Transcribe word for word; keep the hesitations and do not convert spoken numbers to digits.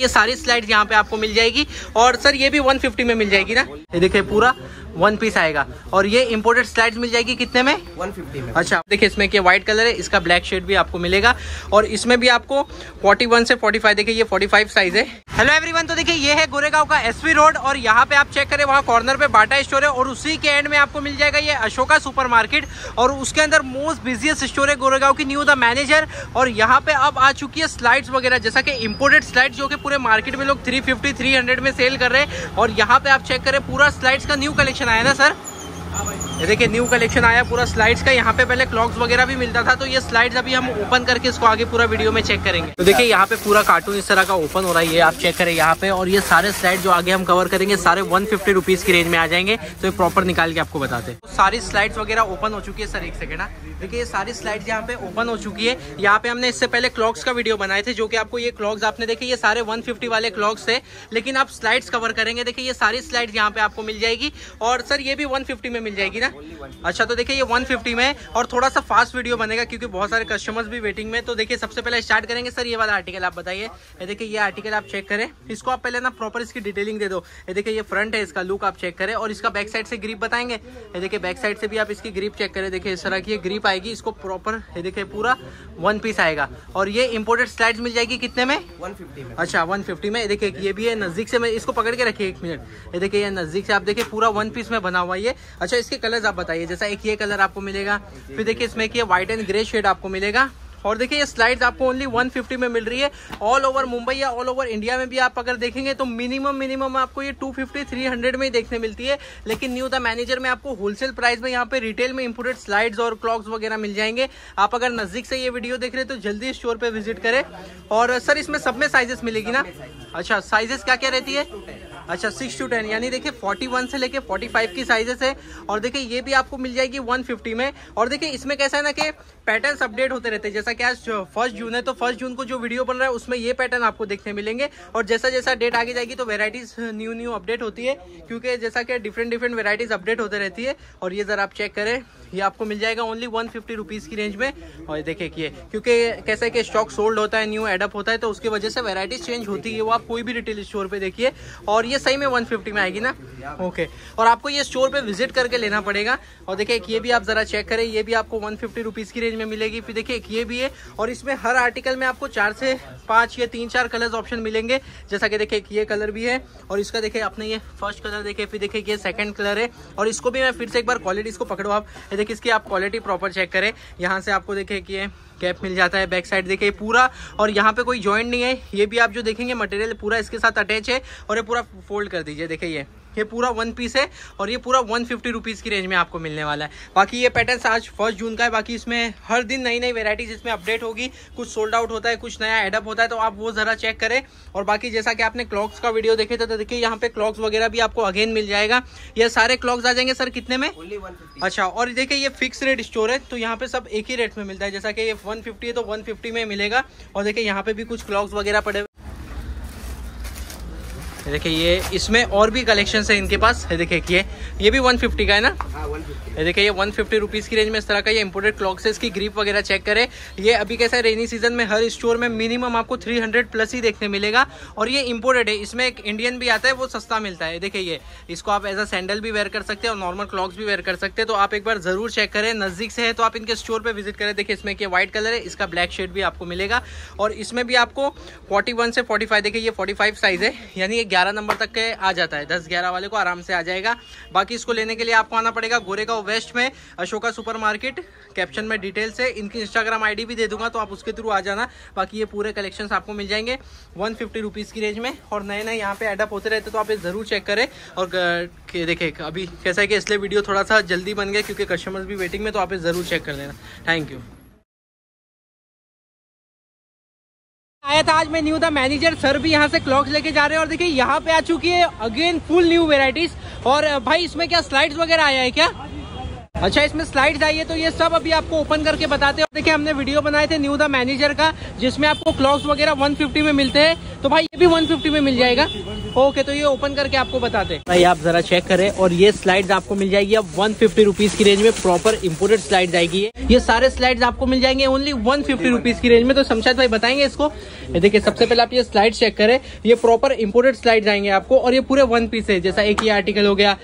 ये सारी स्लाइड्स यहाँ पे आपको मिल जाएगी। और सर ये भी वन फिफ्टी में मिल जाएगी ना, ये देखिए पूरा वन पीस आएगा। और ये इम्पोर्टेड स्लाइड्स मिल जाएगी कितने में, वन फिफ्टी में। अच्छा देखिए इसमें के व्हाइट कलर है, इसका ब्लैक शेड भी आपको मिलेगा। और इसमें भी आपको इकतालीस से पैंतालीस, देखिए ये पैंतालीस साइज है। हेलो एवरीवन, तो देखिए ये है गोरेगांव का एसवी रोड और यहाँ पे आप चेक करें वहाँ कॉर्नर पे बाटा स्टोर है और उसी के एंड में आपको मिल जाएगा ये अशोका सुपर मार्केट और उसके अंदर मोस्ट बिजिएस्ट स्टोर है गोरेगांव की न्यू द मैनेजर। और यहाँ पे अब आ चुकी है स्लाइड्स वगैरह, जैसा कि इम्पोर्टेड स्लाइड्स जो कि पूरे मार्केट में लोग थ्री फिफ्टी थ्री हंड्रेड में सेल कर रहे हैं। और यहाँ पे आप चेक करें पूरा स्लाइड्स का न्यू कलेक्शन आया ना सर, ये देखिए न्यू कलेक्शन आया पूरा स्लाइड्स का। यहाँ पे पहले क्लॉक्स वगैरह भी मिलता था, तो ये स्लाइड्स अभी हम ओपन करके इसको आगे पूरा वीडियो में चेक करेंगे। तो देखिए यहाँ पे पूरा कार्टून इस तरह का ओपन हो रहा है, ये आप चेक करें यहाँ पे। और ये सारे स्लाइड जो आगे हम कवर करेंगे सारे वन फिफ्टी रुपीज की रेंज में आ जाएंगे, तो ये प्रॉपर निकाल के आपको बताते हैं। तो सारी स्लाइड्स वगैरह ओपन हो चुकी है सर, एक सेकेंड ना, देखिए ये सारी स्लाइड्स यहाँ पे ओपन हो चुकी है। यहाँ पे हमने इससे पहले क्लॉक्स का वीडियो बनाए थे, जो कि आपको ये क्लॉक्स आपने देखे ये सारे वन फिफ्टी वाले क्लॉक्स है, लेकिन आप स्लाइड्स कवर करेंगे। देखिए ये सारी स्लाइड्स यहाँ पे आपको मिल जाएगी और सर ये भी वन फिफ्टी में मिल जाएगी ना। अच्छा तो देखिए ये वन फिफ्टी में है और थोड़ा सा फास्ट वीडियो बनेगा क्योंकि बहुत सारे कस्टमर्स भी वेटिंग में। तो देखिए सबसे पहले स्टार्ट करेंगे सर ये वाला आर्टिकल, आप बताइए। ये देखिए ये आर्टिकल आप चेक करें, इसको आप पहले ना प्रॉपर इसकी डिटेलिंग दे दो। ये देखिए ये फ्रंट है, इसका लुक आप चेक करें और इसका बैक साइड से ग्रिप बताएंगे। ये देखिए बैक साइड से भी आप इसकी ग्रिप चेक करें, देखिए इस तरह की ग्रिप आएगी इसको प्रॉपर। ये देखिए पूरा वन पीस आएगा और ये इम्पोर्टेड स्लाइड्स मिल जाएगी कितने में, वन फिफ्टी में। अच्छा वन फिफ्टी में। देखिए ये भी है नजदीक से, मैं इसको पकड़ के रखिए एक मिनट। ये देखिए ये नजदीक से आप देखिए पूरा वन पीस में बना हुआ ये। अच्छा इसके कलर्स आप बताइए, जैसा एक ये कलर आपको मिलेगा, फिर देखिए इसमें कि व्हाइट एंड ग्रे शेड आपको मिलेगा। और देखिए ये स्लाइड्स आपको ओनली वन फिफ्टी में मिल रही है। ऑल ओवर मुंबई या ऑल ओवर इंडिया में भी आप अगर देखेंगे तो मिनिमम मिनिमम आपको ये टू फिफ्टी थ्री हंड्रेड में ही देखने मिलती है, लेकिन न्यू द मैनेजर में आपको होलसेल प्राइस में यहाँ पे रिटेल में इंपोर्टेड स्लाइड्स और क्लॉक्स वगैरह मिल जाएंगे। आप अगर नजदीक से ये वीडियो देख रहे हैं तो जल्दी स्टोर पर विजिट करें। और सर इसमें सब में साइजेस मिलेगी ना। अच्छा साइजेस क्या क्या रहती है, अच्छा सिक्स टू टेन, यानी देखिए इकतालीस से लेके पैंतालीस की साइजेस है। और देखिए ये भी आपको मिल जाएगी वन फिफ्टी में। और देखिए इसमें कैसा है ना कि पैटर्न्स अपडेट होते रहते हैं, जैसा कि आज फर्स्ट जून है तो फर्स्ट जून को जो वीडियो बन रहा है उसमें ये पैटर्न आपको देखने मिलेंगे। और जैसा जैसा डेट आगे जाएगी तो वेराइटीज न्यू न्यू अपडेट होती है, क्योंकि जैसा कि डिफरेंट डिफरेंट वेराइटीज अपडेट होते रहती है। और ये जरा आप चेक करें, ये आपको मिल जाएगा ओनली वन फिफ्टी रुपीज़ की रेंज में। और देखिए कि क्योंकि कैसा है कि स्टॉक सोल्ड होता है, न्यू एडअप होता है, तो उसकी वजह से वेराइटीज चेंज होती है, वो आप कोई भी रिटेल स्टोर पर देखिए। और ये सही में वन फिफ्टी में आएगी ना, ओके। और आपको ये स्टोर पे विजिट करके लेना पड़ेगा। और देखिए ये भी आप जरा चेक करें, ये भी आपको वन फिफ्टी रुपीस की रेंज में मिलेगी। फिर देखिए ये भी है और इसमें हर आर्टिकल में आपको चार से पाँच या तीन चार कलर्स ऑप्शन मिलेंगे, जैसा कि देखिए ये कलर भी है और इसका देखिए आपने ये फर्स्ट कलर देखे, फिर देखिए ये सेकेंड कलर है। और इसको भी मैं फिर से एक बार क्वालिटी इसको पकड़ो आप, देखिए इसकी आप क्वालिटी प्रॉपर चेक करें। यहाँ से आपको देखिए कि कैप मिल जाता है, बैक साइड देखिए पूरा, और यहाँ पे कोई जॉइंट नहीं है। ये भी आप जो देखेंगे मटेरियल पूरा इसके साथ अटैच है और ये पूरा फोल्ड कर दीजिए। देखिए ये ये पूरा वन पीस है और ये पूरा वन फिफ्टी रुपीज़ की रेंज में आपको मिलने वाला है। बाकी ये पैटर्न्स आज फर्स्ट जून का है, बाकी इसमें हर दिन नई नई वेराइटीज़ इसमें अपडेट होगी, कुछ सोल्ड आउट होता है, कुछ नया एडअप होता है, तो आप वो ज़रा चेक करें। और बाकी जैसा कि आपने क्लॉक्स का वीडियो देखे थे तो देखिए यहाँ पे क्लॉक्स वगैरह भी आपको अगेन मिल जाएगा। ये सारे क्लॉक्स आ जाएंगे सर कितने में, अच्छा। और देखिए ये फिक्स रेट स्टोर है तो यहाँ पे सब एक ही रेट में मिलता है, जैसा कि ये वन फिफ्टी है तो वन फिफ्टी में मिलेगा। और देखिए यहाँ पे भी कुछ क्लॉक्स वगैरह पड़े, देखिए ये इसमें और भी कलेक्शन है इनके पास। ये देखिए ये ये भी वन फिफ्टी का है ना, ये देखिए ये वन फिफ्टी रुपीस की रेंज में इस तरह का ये इंपोर्टेड क्लॉक्स है। इसकी ग्रिप वगैरह चेक करें। ये अभी कैसा है रेनी सीजन में हर स्टोर में मिनिमम आपको थ्री हंड्रेड प्लस ही देखने मिलेगा। और ये इंपोर्टेड है, इसमें एक इंडियन भी आता है, वो सस्ता मिलता है। देखिए ये इसको आप एज अ सैंडल भी वेयर कर सकते हैं और नॉर्मल क्लॉक्स भी वेयर कर सकते हैं, तो आप एक बार ज़रूर चेक करें। नज़दीक से है तो आप इनके स्टोर पर विजिट करें। देखिए इसमें यह व्हाइट कलर है, इसका ब्लैक शेड भी आपको मिलेगा। और इसमें भी आपको इकतालीस से पैंतालीस, देखिए ये पैंतालीस साइज़ है, यानी ग्यारह नंबर तक के आ जाता है, दस ग्यारह वाले को आराम से आ जाएगा। बाकी इसको लेने के लिए आपको आना पड़ेगा गोरेगांव वेस्ट में अशोका सुपर मार्केट। कैप्शन में डिटेल से इनकी इंस्टाग्राम आईडी भी दे दूंगा, तो आप उसके थ्रू आ जाना। बाकी ये पूरे कलेक्शंस आपको मिल जाएंगे वन फिफ्टी रुपीज़ की रेंज में और नए नए यहाँ पे एडअप होते रहते, तो आप ये ज़रूर चेक करें। और देखिए अभी कैसा है कि इसलिए वीडियो थोड़ा सा जल्दी बन गया क्योंकि कस्टमर्स भी वेटिंग में, तो आप ये ज़रूर चेक कर लेना। Thank you. आया था आज मैं न्यू द मैनेजर, सर भी यहाँ से क्लॉक्स लेके जा रहे हैं। और देखिए यहाँ पे आ चुकी है अगेन फुल न्यू वेराइटीज। और भाई इसमें क्या स्लाइड्स वगैरह आया है क्या, अच्छा इसमें स्लाइड्स आई है, तो ये सब अभी आपको ओपन करके बताते हैं। देखिए हमने वीडियो बनाए थे न्यू द मैनेजर का, जिसमें आपको क्लॉक्स वगैरह वन फिफ्टी में मिलते हैं, तो भाई ये भी वन फिफ्टी में मिल जाएगा। ओके, तो ये ओपन करके आपको बताते हैं। आप जरा चेक करें, और ये स्लाइड्स आपको मिल जाएगी अब वन फिफ्टी रुपीज की रेंज में, प्रॉपर इम्पोर्टेड स्लाइड्स आएगी। ये सारे स्लाइड्स आपको मिल जाएंगे ओनली वन फिफ्टी रुपीज की रेंज में। तो शमशाद भाई बताएंगे इसको। देखिए सबसे पहले आप ये स्लाइड चेक करें, ये प्रॉपर इम्पोर्टेड स्लाइड आएंगे आपको, और ये पूरे वन पीस है। जैसा एक ये आर्टिकल हो गया,